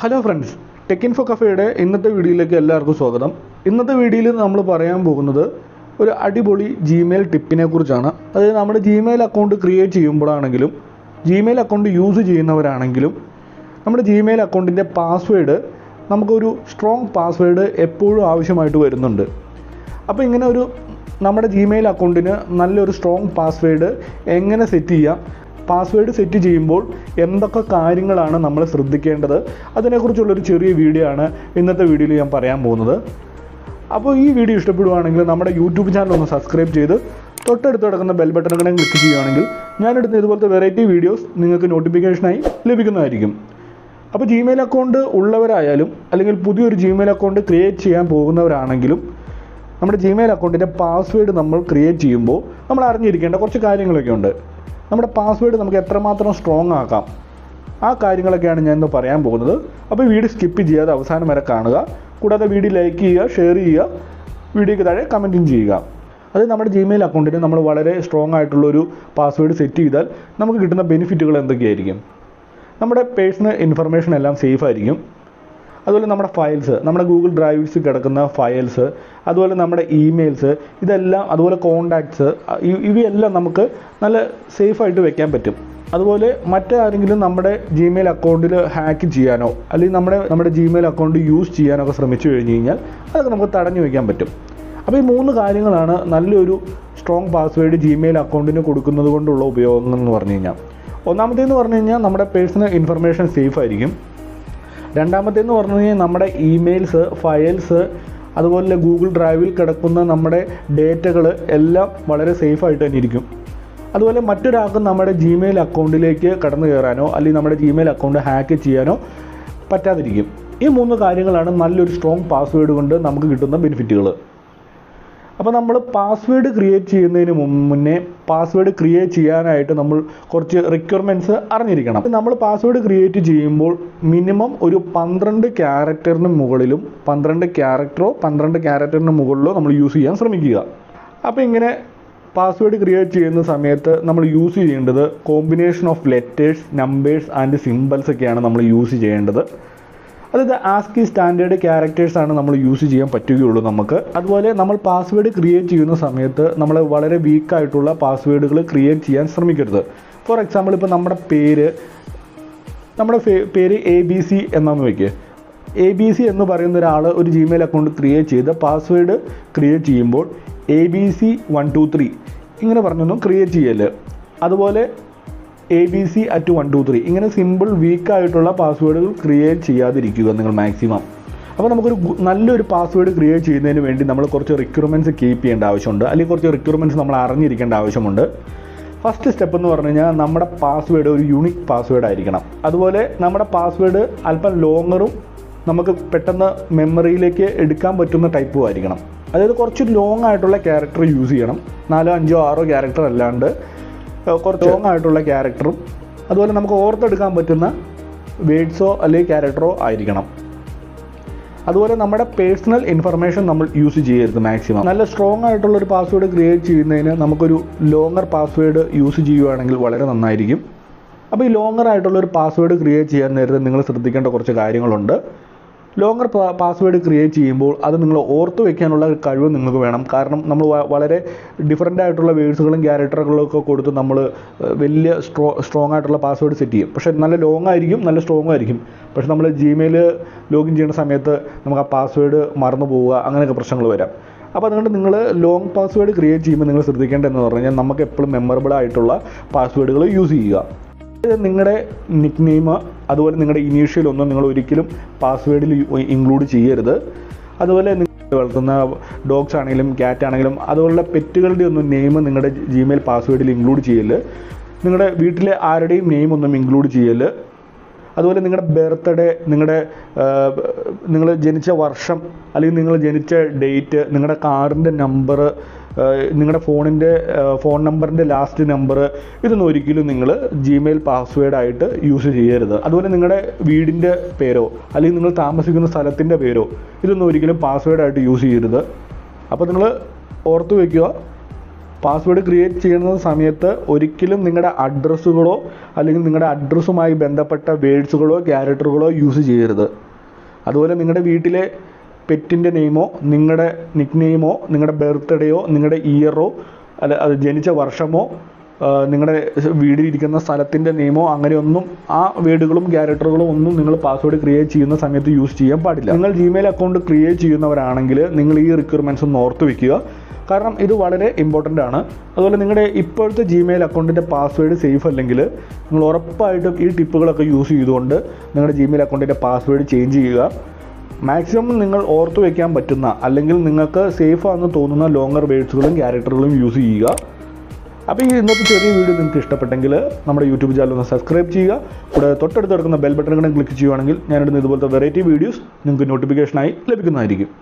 Hello friends, Tech Info Cafe day. In this video, we will talk about a Gmail tip. That is, Gmail account create Gmail account use Gmail account password. A strong password. Gmail account strong password. Password set ചെയ്യുമ്പോൾ എന്തൊക്കെ കാര്യങ്ങളാണ് നമ്മൾ ശ്രദ്ധിക്കേണ്ടത് അതിനെക്കുറിച്ചുള്ള ഒരു ചെറിയ video ആണ് ഇന്നത്തെ വീഡിയോയിൽ ഞാൻ പറയാൻ പോകുന്നത്. അപ്പോൾ ഈ വീഡിയോ ഇഷ്ടപ്പെടുവാണെങ്കിൽ നമ്മുടെ YouTube ചാനൽ ഒന്ന് സബ്സ്ക്രൈബ് ചെയ്ത് തൊട്ടടുത്ത് നടക്കുന്ന ബെൽ ബട്ടൺ കൂടി ക്ലിക്ക് ചെയ്യുകയാണെങ്കിൽ ഞാൻ ഇടുന്ന ഇതുപോലത്തെ വെറൈറ്റി വീഡിയോസ് നിങ്ങൾക്ക് നോട്ടിഫിക്കേഷനായി ലഭിക്കുന്നതായിരിക്കും. അപ്പോൾ Gmail അക്കൗണ്ട് ഉള്ളവരായാലും അല്ലെങ്കിൽ പുതിയൊരു Gmail അക്കൗണ്ട് ക്രിയേറ്റ് ചെയ്യാൻ പോകുന്നവരാണെങ്കിലും നമ്മുടെ Gmail അക്കൗണ്ടിന്റെ പാസ്വേഡ് നമ്മൾ ക്രിയേറ്റ് ചെയ്യുമ്പോൾ നമ്മൾ അറിഞ്ഞിരിക്കേണ്ട കുറച്ച് കാര്യങ്ങളൊക്കെ ഉണ്ട്. നമ്മുടെ പാസ്വേഡ് നമുക്ക് എത്രമാത്രം സ്ട്രോങ് ആക്കാം ആ കാര്യങ്ങളൊക്കെയാണ് ഞാൻ ഇന്ന് പറയാൻ പോകുന്നത്. അപ്പോൾ വീഡിയോ സ്കിപ്പ് ചെയ്യാതെ അവസാനം വരെ കാണുക. കൂടാതെ വീഡിയോ ലൈക്ക് ചെയ്യുക, ഷെയർ ചെയ്യുക, വീഡിയോയ്ക്ക് താഴെ കമൻറ്റും ചെയ്യുക. അത് നമ്മുടെ ജിമെയിൽ അക്കൗണ്ടിന് നമ്മൾ വളരെ സ്ട്രോങ് ആയിട്ടുള്ളൊരു പാസ്വേഡ് സെറ്റ് ചെയ്താൽ നമുക്ക് കിട്ടുന്ന ബെനിഫിറ്റുകൾ എന്തൊക്കെയായിരിക്കും? നമ്മുടെ പേഴ്സണൽ ഇൻഫർമേഷൻ എല്ലാം സേഫ് ആയിരിക്കും. അതുപോലെ നമ്മുടെ ഫയൽസ്, നമ്മുടെ ഗൂഗിൾ ഡ്രൈവ്സ് കിടക്കുന്ന ഫയൽസ്, അതുപോലെ നമ്മുടെ ഇമെയിൽസ്, ഇതെല്ലാം അതുപോലെ കോണ്ടാക്ട്സ്, ഇവയെല്ലാം നമുക്ക് നല്ല സേഫായിട്ട് വെക്കാൻ പറ്റും. അതുപോലെ മറ്റാരെങ്കിലും നമ്മുടെ ജിമെയിൽ അക്കൗണ്ടിൽ ഹാക്ക് ചെയ്യാനോ അല്ലെങ്കിൽ നമ്മുടെ ജിമെയിൽ അക്കൗണ്ട് യൂസ് ചെയ്യാനോ ഒക്കെ ശ്രമിച്ചു കഴിഞ്ഞു കഴിഞ്ഞാൽ അതൊക്കെ നമുക്ക് തടഞ്ഞു വയ്ക്കാൻ പറ്റും. അപ്പോൾ ഈ മൂന്ന് കാര്യങ്ങളാണ് നല്ലൊരു സ്ട്രോങ് പാസ്വേഡ് ജിമെയിൽ അക്കൗണ്ടിന് കൊടുക്കുന്നത് കൊണ്ടുള്ള ഉപയോഗം എന്ന് പറഞ്ഞു കഴിഞ്ഞാൽ. ഒന്നാമത്തേന്ന് പറഞ്ഞു കഴിഞ്ഞാൽ നമ്മുടെ പേഴ്സണൽ ഇൻഫർമേഷൻ സേഫ് ആയിരിക്കും. രണ്ടാമത്തേന്ന് പറഞ്ഞു കഴിഞ്ഞാൽ നമ്മുടെ ഇമെയിൽസ്, ഫയൽസ്, അതുപോലെ ഗൂഗിൾ ഡ്രൈവിൽ കിടക്കുന്ന നമ്മുടെ ഡേറ്റകൾ എല്ലാം വളരെ സേഫായിട്ട് തന്നെ ഇരിക്കും. അതുപോലെ മറ്റൊരാൾക്ക് നമ്മുടെ ജിമെയിൽ അക്കൗണ്ടിലേക്ക് കടന്നു കയറാനോ അല്ലെങ്കിൽ നമ്മുടെ ജിമെയിൽ അക്കൗണ്ട് ഹാക്ക് ചെയ്യാനോ പറ്റാതിരിക്കും. ഈ മൂന്ന് കാര്യങ്ങളാണ് നല്ലൊരു സ്ട്രോങ് പാസ്വേഡ് കൊണ്ട് നമുക്ക് കിട്ടുന്ന ബെനിഫിറ്റുകൾ. അപ്പോൾ നമ്മൾ പാസ്വേഡ് ക്രിയേറ്റ് ചെയ്യുന്നതിന് മുന്നേ പാസ്വേഡ് ക്രിയേറ്റ് ചെയ്യാനായിട്ട് നമ്മൾ കുറച്ച് റിക്വയർമെൻറ്റ്സ് അറിഞ്ഞിരിക്കണം. നമ്മൾ പാസ്വേഡ് ക്രിയേറ്റ് ചെയ്യുമ്പോൾ മിനിമം ഒരു 12 ക്യാരക്ടറിന് മുകളിലും 12 ക്യാരക്ടറിന് മുകളിലോ നമ്മൾ യൂസ് ചെയ്യാൻ ശ്രമിക്കുക. അപ്പോൾ ഇങ്ങനെ പാസ്വേഡ് ക്രിയേറ്റ് ചെയ്യുന്ന സമയത്ത് നമ്മൾ യൂസ് ചെയ്യേണ്ടത് combination of letters, numbers and symbols ഒക്കെയാണ് നമ്മൾ യൂസ് ചെയ്യേണ്ടത്. അതായത് ASCII സ്റ്റാൻഡേർഡ് ക്യാരക്ടേഴ്സാണ് നമ്മൾ യൂസ് ചെയ്യാൻ പറ്റുകയുള്ളൂ നമുക്ക്. അതുപോലെ നമ്മൾ പാസ്വേഡ് ക്രിയേറ്റ് ചെയ്യുന്ന സമയത്ത് നമ്മൾ വളരെ വീക്കായിട്ടുള്ള പാസ്വേഡുകൾ ക്രിയേറ്റ് ചെയ്യാൻ ശ്രമിക്കരുത്. ഫോർ എക്സാമ്പിൾ, ഇപ്പോൾ നമ്മുടെ പേര് ABC എന്നാന്ന് വയ്ക്കുക. ABC എന്ന് പറയുന്ന ഒരാൾ ഒരു ജിമെയിൽ അക്കൗണ്ട് ക്രിയേറ്റ് ചെയ്ത് പാസ്വേഡ് ക്രിയേറ്റ് ചെയ്യുമ്പോൾ ABC123 ഇങ്ങനെ പറഞ്ഞൊന്നും ക്രിയേറ്റ് ചെയ്യല്. അതുപോലെ ABC@123 ഇങ്ങനെ സിമ്പിൾ വീക്കായിട്ടുള്ള പാസ്വേഡുകൾ ക്രിയേറ്റ് ചെയ്യാതിരിക്കുക നിങ്ങൾ മാക്സിമം. അപ്പോൾ നമുക്കൊരു നല്ലൊരു പാസ്വേഡ് ക്രിയേറ്റ് ചെയ്യുന്നതിന് വേണ്ടി നമ്മൾ കുറച്ച് റിക്വയർമെൻറ്റ്സ് കീപ്പ് ചെയ്യേണ്ട ആവശ്യമുണ്ട്, അല്ലെങ്കിൽ കുറച്ച് റിക്വയർമെൻറ്റ്സ് നമ്മൾ അറിഞ്ഞിരിക്കേണ്ട ആവശ്യമുണ്ട്. ഫസ്റ്റ് സ്റ്റെപ്പ് എന്ന് പറഞ്ഞു കഴിഞ്ഞാൽ നമ്മുടെ പാസ്വേഡ് ഒരു യൂണിക് പാസ്വേഡ് ആയിരിക്കണം. അതുപോലെ നമ്മുടെ പാസ്വേഡ് അല്പം ലോങ്ങറും നമുക്ക് പെട്ടെന്ന് മെമ്മറിയിലേക്ക് എടുക്കാൻ പറ്റുന്ന ടൈപ്പും ആയിരിക്കണം. അതായത് കുറച്ച് ലോങ് ആയിട്ടുള്ള ക്യാരക്ടർ യൂസ് ചെയ്യണം. 4, 5, 6 ക്യാരക്ടർ അല്ലാണ്ട് കുറച്ച് ലോങ് ആയിട്ടുള്ള ക്യാരക്ടറും അതുപോലെ നമുക്ക് ഓർത്തെടുക്കാൻ പറ്റുന്ന വേഡ്സോ അല്ലെങ്കിൽ ക്യാരക്ടറോ ആയിരിക്കണം. അതുപോലെ നമ്മുടെ പേഴ്സണൽ ഇൻഫർമേഷൻ നമ്മൾ യൂസ് ചെയ്യരുത് മാക്സിമം. നല്ല സ്ട്രോങ് ആയിട്ടുള്ളൊരു പാസ്വേഡ് ക്രിയേറ്റ് ചെയ്യുന്നതിന് നമുക്കൊരു ലോങ്ങർ പാസ്വേഡ് യൂസ് ചെയ്യുകയാണെങ്കിൽ വളരെ നന്നായിരിക്കും. അപ്പോൾ ഈ ലോങ്ങർ ആയിട്ടുള്ളൊരു പാസ്വേഡ് ക്രിയേറ്റ് ചെയ്യാൻ നേരത്തെ നിങ്ങൾ ശ്രദ്ധിക്കേണ്ട കുറച്ച് കാര്യങ്ങളുണ്ട്. ലോങ്ങർ പാസ്വേഡ് ക്രിയേറ്റ് ചെയ്യുമ്പോൾ അത് നിങ്ങൾ ഓർത്ത് വയ്ക്കാനുള്ള കഴിവ് നിങ്ങൾക്ക് വേണം. കാരണം നമ്മൾ വളരെ ഡിഫറൻ്റ് ആയിട്ടുള്ള വേർഡ്സുകളും ക്യാരക്ടറുകളും ഒക്കെ കൊടുത്ത് നമ്മൾ വലിയ സ്ട്രോങ് ആയിട്ടുള്ള പാസ്വേഡ് സെറ്റ് ചെയ്യും. പക്ഷേ നല്ല ലോങ് ആയിരിക്കും, നല്ല സ്ട്രോങ് ആയിരിക്കും. പക്ഷേ നമ്മൾ ജിമെയിൽ ലോഗിൻ ചെയ്യുന്ന സമയത്ത് നമുക്ക് ആ പാസ്വേഡ് മറന്നു പോവുക, അങ്ങനെയൊക്കെ പ്രശ്നങ്ങൾ വരാം. അപ്പോൾ അതുകൊണ്ട് നിങ്ങൾ ലോങ് പാസ്വേഡ് ക്രിയേറ്റ് ചെയ്യുമ്പോൾ നിങ്ങൾ ശ്രദ്ധിക്കേണ്ടതെന്ന് പറഞ്ഞു കഴിഞ്ഞാൽ നമുക്ക് എപ്പോഴും മെമ്മറബിൾ ആയിട്ടുള്ള പാസ്വേഡുകൾ യൂസ് ചെയ്യുക. നിങ്ങളുടെ നിക് നെയിം അതുപോലെ നിങ്ങളുടെ ഇനീഷ്യൽ ഒന്നും നിങ്ങൾ ഒരിക്കലും പാസ്വേഡിൽ ഇൻക്ലൂഡ് ചെയ്യരുത്. അതുപോലെ നിങ്ങൾ വളർത്തുന്ന ഡോഗ്സ് ആണെങ്കിലും ക്യാറ്റ് ആണെങ്കിലും അതുപോലുള്ള പെറ്റുകളുടെ ഒന്നും നെയിം നിങ്ങളുടെ ജിമെയിൽ പാസ്വേഡിൽ ഇൻക്ലൂഡ് ചെയ്യല്. നിങ്ങളുടെ വീട്ടിലെ ആരുടെയും നെയിം ഒന്നും ഇൻക്ലൂഡ് ചെയ്യല്. അതുപോലെ നിങ്ങളുടെ ബർത്ത്ഡേ, നിങ്ങൾ ജനിച്ച വർഷം അല്ലെങ്കിൽ നിങ്ങൾ ജനിച്ച ഡേറ്റ്, നിങ്ങളുടെ കാറിൻ്റെ നമ്പർ, നിങ്ങളുടെ ഫോൺ നമ്പറിൻ്റെ ലാസ്റ്റ് നമ്പർ, ഇതൊന്നും ഒരിക്കലും നിങ്ങൾ ജിമെയിൽ പാസ്വേഡായിട്ട് യൂസ് ചെയ്യരുത്. അതുപോലെ നിങ്ങളുടെ വീടിൻ്റെ പേരോ അല്ലെങ്കിൽ നിങ്ങൾ താമസിക്കുന്ന സ്ഥലത്തിൻ്റെ പേരോ ഇതൊന്നും ഒരിക്കലും പാസ്വേഡായിട്ട് യൂസ് ചെയ്യരുത്. അപ്പോൾ നിങ്ങൾ ഓർത്ത് വയ്ക്കുക, പാസ്വേഡ് ക്രിയേറ്റ് ചെയ്യുന്ന സമയത്ത് ഒരിക്കലും നിങ്ങളുടെ അഡ്രസ്സുകളോ അല്ലെങ്കിൽ നിങ്ങളുടെ അഡ്രസ്സുമായി ബന്ധപ്പെട്ട വേർഡ്സുകളോ ക്യാരക്ടറുകളോ യൂസ് ചെയ്യരുത്. അതുപോലെ നിങ്ങളുടെ വീട്ടിലെ പെറ്റിൻ്റെ നെയിമോ നിങ്ങളുടെ നിക്നെയിമോ നിങ്ങളുടെ ബർത്ത്ഡേയോ നിങ്ങളുടെ ഇയറോ അല്ല അത് ജനിച്ച വർഷമോ നിങ്ങളുടെ വീടിലിരിക്കുന്ന സ്ഥലത്തിൻ്റെ നെയിമോ അങ്ങനെയൊന്നും ആ വേർഡുകളും ക്യാരക്ടറുകളും ഒന്നും നിങ്ങൾ പാസ്വേഡ് ക്രിയേറ്റ് ചെയ്യുന്ന സമയത്ത് യൂസ് ചെയ്യാൻ പാടില്ല. നിങ്ങൾ ജിമെയിൽ അക്കൗണ്ട് ക്രിയേറ്റ് ചെയ്യുന്നവരാണെങ്കിൽ നിങ്ങൾ ഈ റിക്വയർമെൻറ്റ്സ് ഒന്ന് ഓർത്ത് വയ്ക്കുക, കാരണം ഇത് വളരെ ഇമ്പോർട്ടൻ്റ് ആണ്. അതുപോലെ നിങ്ങളുടെ ഇപ്പോഴത്തെ ജിമെയിൽ അക്കൗണ്ടിൻ്റെ പാസ്വേഡ് സേഫ് അല്ലെങ്കിൽ നിങ്ങൾ ഉറപ്പായിട്ടും ഈ ടിപ്പുകളൊക്കെ യൂസ് ചെയ്തുകൊണ്ട് നിങ്ങളുടെ ജിമെയിൽ അക്കൗണ്ടിൻ്റെ പാസ്വേഡ് ചേഞ്ച് ചെയ്യുക. മാക്സിമം നിങ്ങൾ ഓർത്ത് വയ്ക്കാൻ പറ്റുന്ന അല്ലെങ്കിൽ നിങ്ങൾക്ക് സേഫാണെന്ന് തോന്നുന്ന ലോങ്ങർ വേർഡ്സുകളും ക്യാരക്ടറുകളും യൂസ് ചെയ്യുക. അപ്പോൾ ഈ ഇന്നത്തെ ചെറിയ വീഡിയോ നിങ്ങൾക്ക് ഇഷ്ടപ്പെട്ടെങ്കിൽ നമ്മുടെ യൂട്യൂബ് ചാനൽ ഒന്ന് സബ്സ്ക്രൈബ് ചെയ്യുക. കൂടെ തൊട്ടടുത്ത് കിടക്കുന്ന ബെൽ ബട്ടൺ കൂടെ ക്ലിക്ക് ചെയ്യുകയാണെങ്കിൽ ഞാനിടുന്ന ഇതുപോലത്തെ വെറൈറ്റി വീഡിയോസ് നിങ്ങൾക്ക് നോട്ടിഫിക്കേഷനായി ലഭിക്കുന്നതായിരിക്കും.